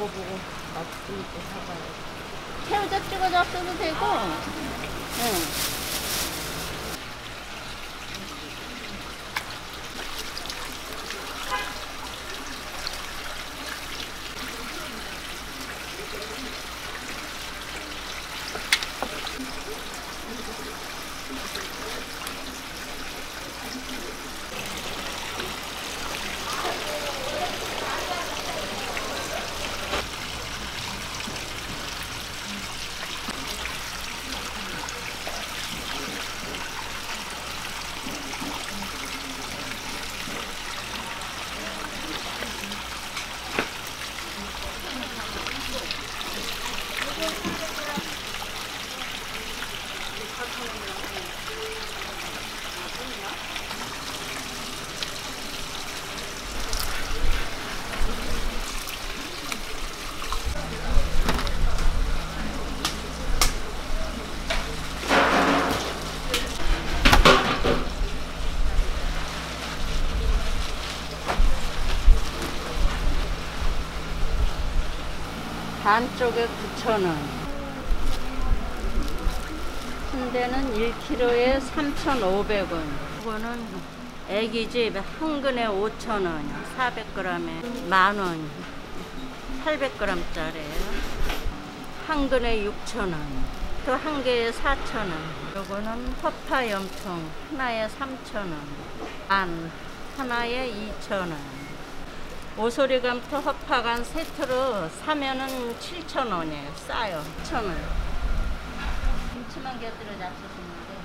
보고 맛도 있고 사봐요. 새우젓 찍어서 써도 되고, 응. 반쪽에 9,000원, 순대는 1kg에 3,500원, 이거는 애기집 한 근에 5,000원, 400g에 10,000원, 800g짜리예요. 한 근에 6,000원, 또 한 개에 4,000원. 이거는 허파 염통 하나에 3,000원, 안 하나에 2,000원. 오소리감투 허파간 세트로 사면은 7,000원이에요. 싸요. 7,000원. 김치만 곁들여 잡수시면 돼요.